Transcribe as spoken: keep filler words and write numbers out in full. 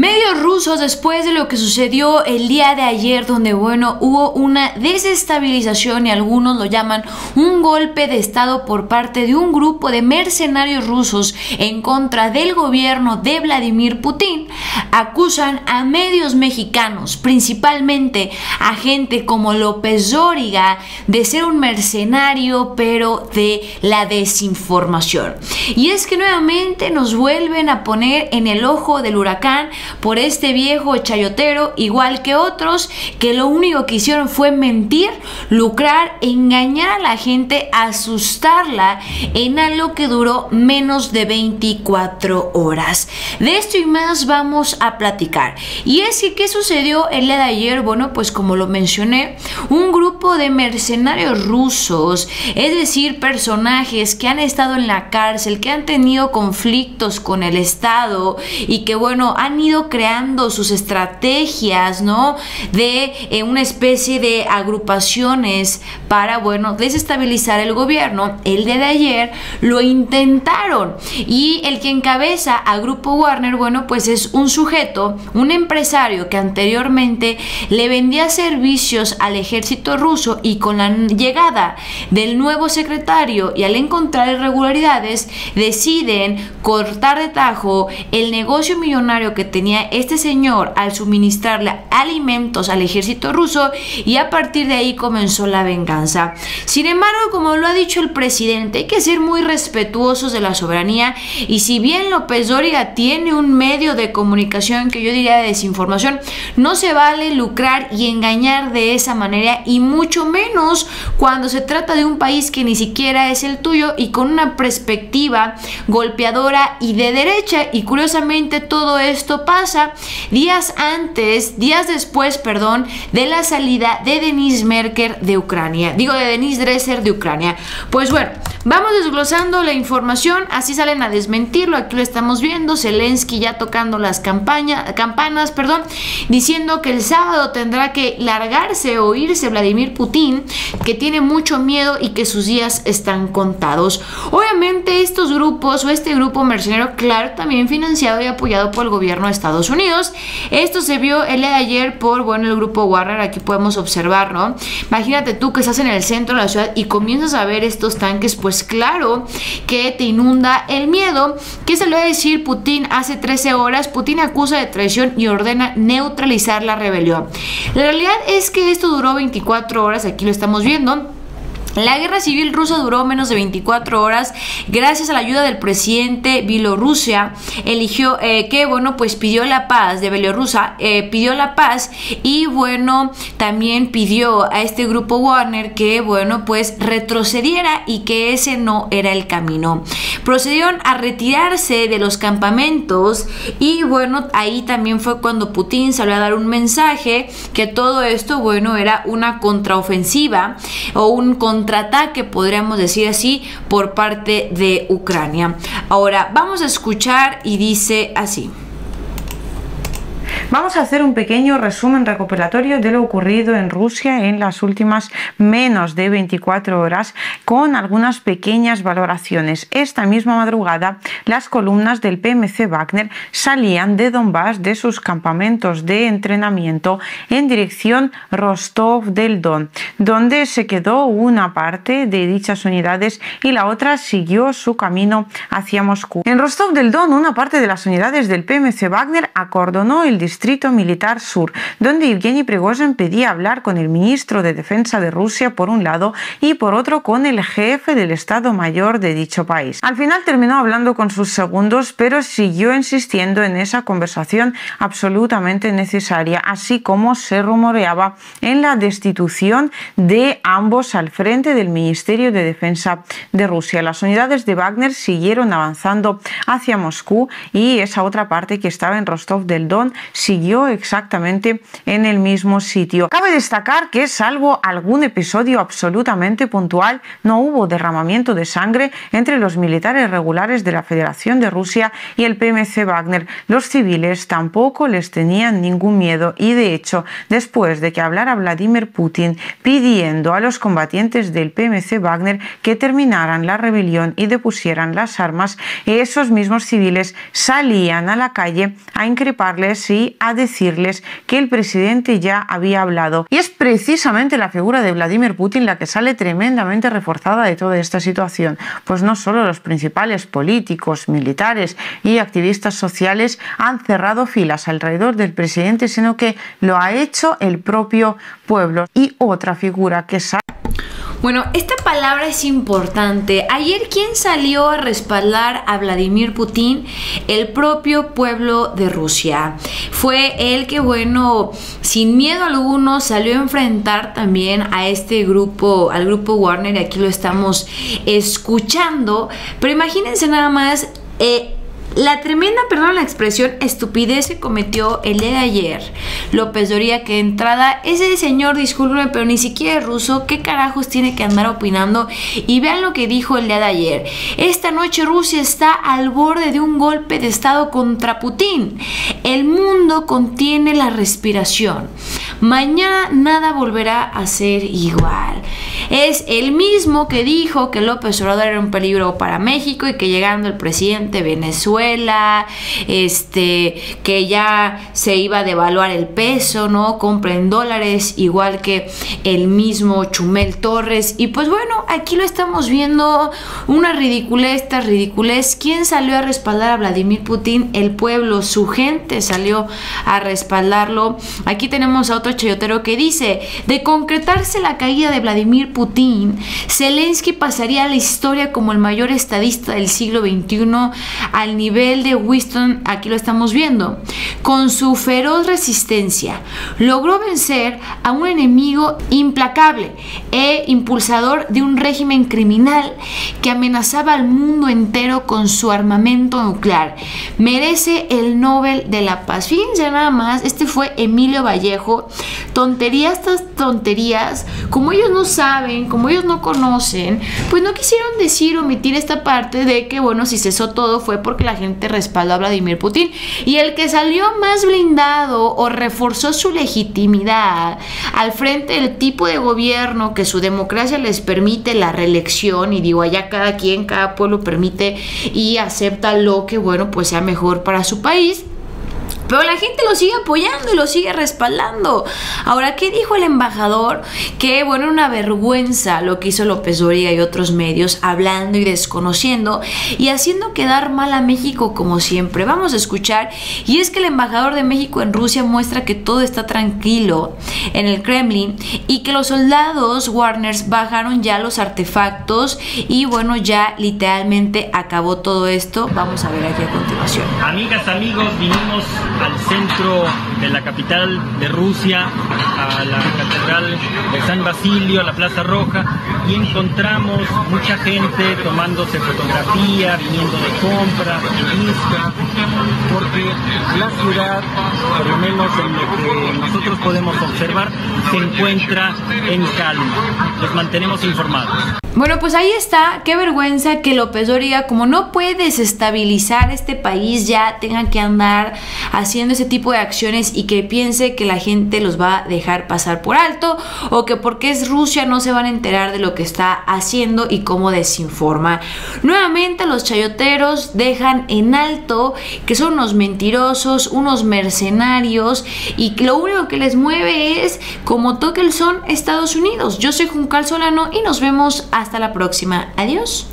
Medios rusos, después de lo que sucedió el día de ayer, donde bueno, hubo una desestabilización y algunos lo llaman un golpe de estado por parte de un grupo de mercenarios rusos en contra del gobierno de Vladimir Putin, acusan a medios mexicanos, principalmente a gente como López Dóriga, de ser un mercenario pero de la desinformación. Y es que nuevamente nos vuelven a poner en el ojo del huracán por este viejo chayotero, igual que otros que lo único que hicieron fue mentir, lucrar, engañar a la gente, asustarla en algo que duró menos de veinticuatro horas. De esto y más vamos a platicar. Y es que ¿qué sucedió el día de ayer? Bueno, pues como lo mencioné, un grupo de mercenarios rusos, es decir, personajes que han estado en la cárcel, que han tenido conflictos con el Estado y que bueno, han ido creando sus estrategias, ¿no? De eh, una especie de agrupaciones para, bueno, desestabilizar el gobierno. El día de ayer lo intentaron y el que encabeza a Grupo Wagner, bueno, pues es un sujeto, un empresario que anteriormente le vendía servicios al ejército ruso, y con la llegada del nuevo secretario y al encontrar irregularidades, deciden cortar de tajo el negocio millonario que tenía este señor al suministrarle alimentos al ejército ruso, y a partir de ahí comenzó la venganza. Sin embargo, como lo ha dicho el presidente, hay que ser muy respetuosos de la soberanía, y si bien López Dóriga tiene un medio de comunicación que yo diría de desinformación, no se vale lucrar y engañar de esa manera, y mucho menos cuando se trata de un país que ni siquiera es el tuyo y con una perspectiva golpeadora y de derecha. Y curiosamente todo esto pasa días antes, días después, perdón, de la salida de Denise Merker de Ucrania, digo de Denise Dresser de Ucrania. Pues bueno, vamos desglosando la información, así salen a desmentirlo, aquí lo estamos viendo, Zelensky ya tocando las campañas, campanas, perdón, diciendo que el sábado tendrá que largarse o irse Vladimir Putin, que tiene mucho miedo y que sus días están contados. Obviamente estos grupos o este grupo mercenario, claro, también financiado y apoyado por el gobierno de Estados Unidos. Esto se vio el día de ayer por, bueno, el Grupo Wagner, aquí podemos observar, ¿no? Imagínate tú que estás en el centro de la ciudad y comienzas a ver estos tanques, pues claro que te inunda el miedo. ¿Qué salió a decir Putin hace trece horas? Putin acusa de traición y ordena neutralizar la rebelión. La realidad es que esto duró veinticuatro horas, aquí lo estamos viendo. La guerra civil rusa duró menos de veinticuatro horas gracias a la ayuda del presidente Bielorrusia. Eligió eh, que, bueno, pues pidió la paz de Bielorrusia, eh, pidió la paz y, bueno, también pidió a este Grupo Wagner que, bueno, pues retrocediera y que ese no era el camino. Procedieron a retirarse de los campamentos y, bueno, ahí también fue cuando Putin salió a dar un mensaje que todo esto, bueno, era una contraofensiva o un contraofensiva contraataque, podríamos decir así, por parte de Ucrania. Ahora vamos a escuchar y dice así. Vamos a hacer un pequeño resumen recopilatorio de lo ocurrido en Rusia en las últimas menos de veinticuatro horas con algunas pequeñas valoraciones. Esta misma madrugada las columnas del P M C Wagner salían de Donbass, de sus campamentos de entrenamiento, en dirección Rostov del Don, donde se quedó una parte de dichas unidades y la otra siguió su camino hacia Moscú. En Rostov del Don, una parte de las unidades del P M C Wagner acordonó el distrito Distrito Militar Sur, donde Evgeny Prigozhin pedía hablar con el ministro de Defensa de Rusia por un lado y por otro con el jefe del Estado Mayor de dicho país. Al final terminó hablando con sus segundos, pero siguió insistiendo en esa conversación absolutamente necesaria, así como se rumoreaba en la destitución de ambos al frente del Ministerio de Defensa de Rusia. Las unidades de Wagner siguieron avanzando hacia Moscú y esa otra parte que estaba en Rostov del Don siguió siguió exactamente en el mismo sitio. Cabe destacar que, salvo algún episodio absolutamente puntual, no hubo derramamiento de sangre entre los militares regulares de la Federación de Rusia y el P M C Wagner. Los civiles tampoco les tenían ningún miedo y, de hecho, después de que hablara Vladimir Putin pidiendo a los combatientes del P M C Wagner que terminaran la rebelión y depusieran las armas, esos mismos civiles salían a la calle a increparles y a decirles que el presidente ya había hablado. Y es precisamente la figura de Vladimir Putin la que sale tremendamente reforzada de toda esta situación, pues no solo los principales políticos, militares y activistas sociales han cerrado filas alrededor del presidente, sino que lo ha hecho el propio pueblo. Y otra figura que sale... Bueno, esta palabra es importante. Ayer, ¿quién salió a respaldar a Vladimir Putin? El propio pueblo de Rusia. Fue él que, bueno, sin miedo alguno salió a enfrentar también a este grupo, al grupo Wagner, y aquí lo estamos escuchando. Pero imagínense nada más... Eh, La tremenda, perdón la expresión, estupidez que cometió el día de ayer López Dóriga, que de entrada, ese señor, discúlpeme, pero ni siquiera es ruso, ¿qué carajos tiene que andar opinando? Y vean lo que dijo el día de ayer. Esta noche Rusia está al borde de un golpe de estado contra Putin. El mundo contiene la respiración. Mañana nada volverá a ser igual. Es el mismo que dijo que López Obrador era un peligro para México y que llegando el presidente de Venezuela, este, que ya se iba a devaluar el peso, ¿no? Compren dólares, igual que el mismo Chumel Torres. Y pues bueno, aquí lo estamos viendo, una ridiculez tras ridiculez. ¿Quién salió a respaldar a Vladimir Putin? El pueblo, su gente salió a respaldarlo. Aquí tenemos a otro chayotero que dice, de concretarse la caída de Vladimir Putin, Putin, Zelensky pasaría a la historia como el mayor estadista del siglo veintiuno al nivel de Winston, aquí lo estamos viendo. Con su feroz resistencia logró vencer a un enemigo implacable e impulsador de un régimen criminal que amenazaba al mundo entero con su armamento nuclear. Merece el Nobel de la Paz. Fíjense nada más, este fue Emilio Vallejo. Tonterías tras tonterías, como ellos no saben, como ellos no conocen, pues no quisieron decir, omitir esta parte de que, bueno, si cesó todo fue porque la gente respaldó a Vladimir Putin. Y el que salió más blindado o reforzó su legitimidad al frente del tipo de gobierno que su democracia les permite, la reelección, y digo, allá cada quien, cada pueblo permite y acepta lo que, bueno, pues sea mejor para su país. Pero la gente lo sigue apoyando y lo sigue respaldando. Ahora, ¿qué dijo el embajador? Que, bueno, una vergüenza lo que hizo López Dóriga y otros medios, hablando y desconociendo y haciendo quedar mal a México como siempre. Vamos a escuchar. Y es que el embajador de México en Rusia muestra que todo está tranquilo en el Kremlin y que los soldados Wagner bajaron ya los artefactos y, bueno, ya literalmente acabó todo esto. Vamos a ver aquí a continuación. Amigas, amigos, vinimos al centro de la capital de Rusia, a la Catedral de San Basilio, a la Plaza Roja, y encontramos mucha gente tomándose fotografía, viniendo de compras, de vista, porque la ciudad, por lo menos en lo que nosotros podemos observar, se encuentra en calma. Los mantenemos informados. Bueno, pues ahí está. Qué vergüenza que López Dóriga, como no puede desestabilizar este país, ya tenga que andar haciendo ese tipo de acciones y que piense que la gente los va a dejar pasar por alto o que porque es Rusia no se van a enterar de lo que está haciendo y cómo desinforma. Nuevamente los chayoteros dejan en alto que son unos mentirosos, unos mercenarios, y que lo único que les mueve es como toque el son Estados Unidos. Yo soy Juncal Solano y nos vemos a... Hasta la próxima. Adiós.